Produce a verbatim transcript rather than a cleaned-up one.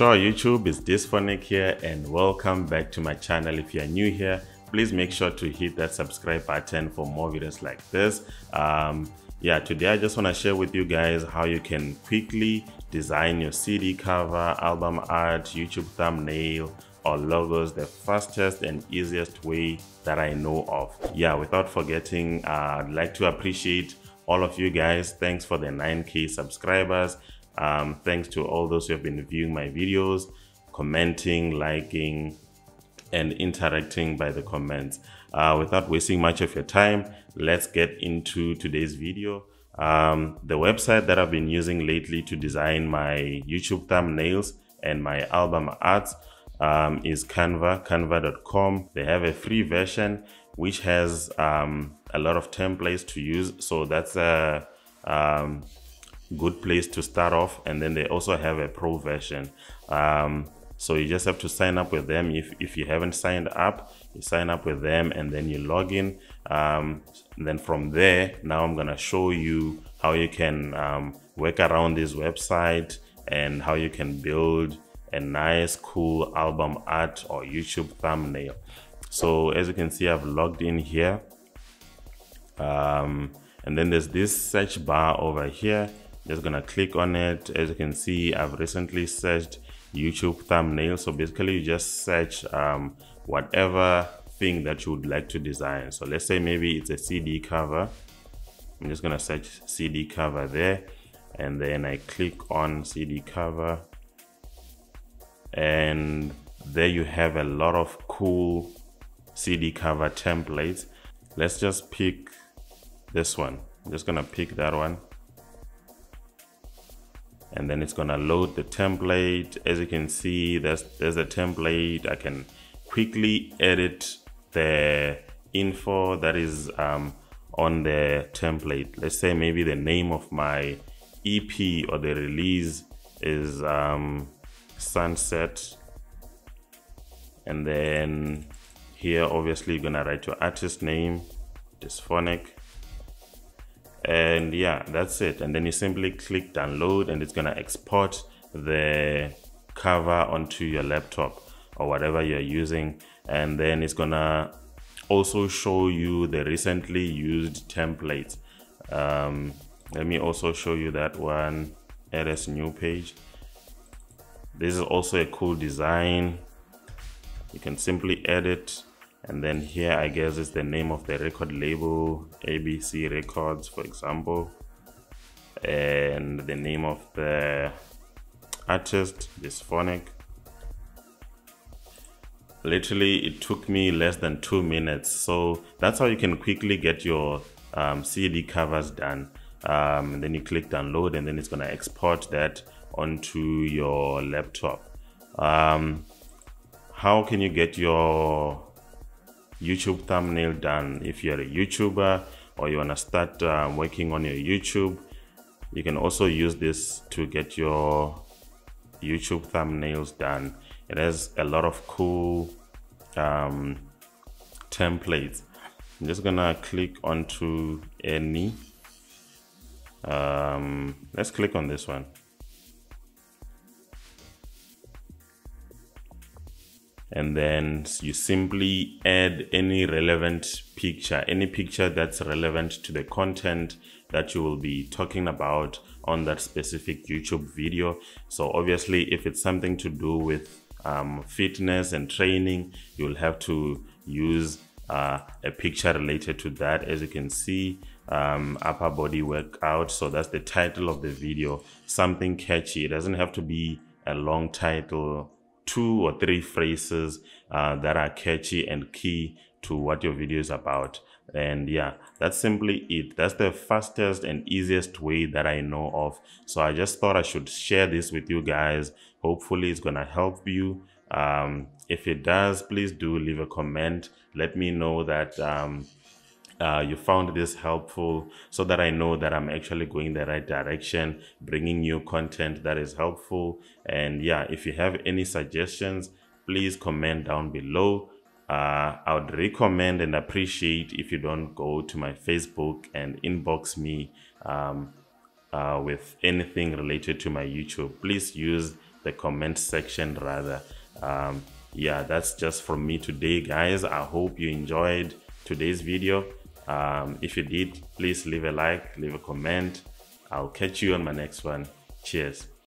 Sure, YouTube, it's DysFonik here and welcome back to my channel. If you are new here, please make sure to hit that subscribe button for more videos like this. Um, yeah, today I just want to share with you guys how you can quickly design your C D cover, album art, YouTube thumbnail, or logos the fastest and easiest way that I know of. Yeah, without forgetting, uh, I'd like to appreciate all of you guys. Thanks for the nine K subscribers. Um, thanks to all those who have been viewing my videos, commenting, liking, and interacting by the comments. Uh, without wasting much of your time, let's get into today's video. Um, the website that I've been using lately to design my YouTube thumbnails and my album arts um, is Canva, canva dot com. They have a free version which has um, a lot of templates to use, so that's a um, good place to start off. And then they also have a pro version, um so you just have to sign up with them. If, if you haven't signed up, you sign up with them and then you log in, um and then from there, now I'm gonna show you how you can um work around this website and how you can build a nice cool album art or YouTube thumbnail. So as you can see, I've logged in here, um and then there's this search bar over here. Just gonna click on it. As you can see, I've recently searched YouTube thumbnail. So basically you just search um, whatever thing that you would like to design. So let's say maybe it's a C D cover. I'm just gonna search C D cover there, and then I click on C D cover, and there you have a lot of cool C D cover templates. Let's just pick this one. I'm just gonna pick that one, and then it's gonna load the template. As you can see, there's there's a template. I can quickly edit the info that is um, on the template. Let's say maybe the name of my E P or the release is um, Sunset, and then here obviously you're gonna write your artist name, DysFonik, and yeah, that's it. And then you simply click download, and it's gonna export the cover onto your laptop or whatever you're using. And then it's gonna also show you the recently used templates. Um, let me also show you that one, L S new page. This is also a cool design. You can simply edit. And then here, I guess it's the name of the record label, A B C Records, for example, and the name of the artist, DysFonik. Literally, it took me less than two minutes. So that's how you can quickly get your um, C D covers done. Um, and then you click download, and then it's gonna export that onto your laptop. Um, how can you get your YouTube thumbnail done? If you're a YouTuber or you want to start uh, working on your YouTube, you can also use this to get your YouTube thumbnails done. It has a lot of cool um, templates. I'm just gonna click onto any. Um, let's click on this one. And then you simply add any relevant picture, any picture that's relevant to the content that you will be talking about on that specific YouTube video. So obviously, if it's something to do with um, fitness and training, you'll have to use uh, a picture related to that. As you can see, um, upper body workout. So that's the title of the video, something catchy. It doesn't have to be a long title. Two or three phrases uh, that are catchy and key to what your video is about. And yeah, that's simply it. That's the fastest and easiest way that I know of. So I just thought I should share this with you guys. Hopefully it's gonna help you. Um, if it does, please do leave a comment. Let me know that um, uh, you found this helpful, so that I know that I'm actually going the right direction, bringing you content that is helpful. And yeah, if you have any suggestions, please comment down below. Uh, I would recommend and appreciate if you don't go to my Facebook and inbox me um, uh, with anything related to my YouTube. Please use the comment section rather. Um, yeah, that's just from me today, guys. I hope you enjoyed today's video. Um, if you did, please leave a like, leave a comment. I'll catch you on my next one. Cheers.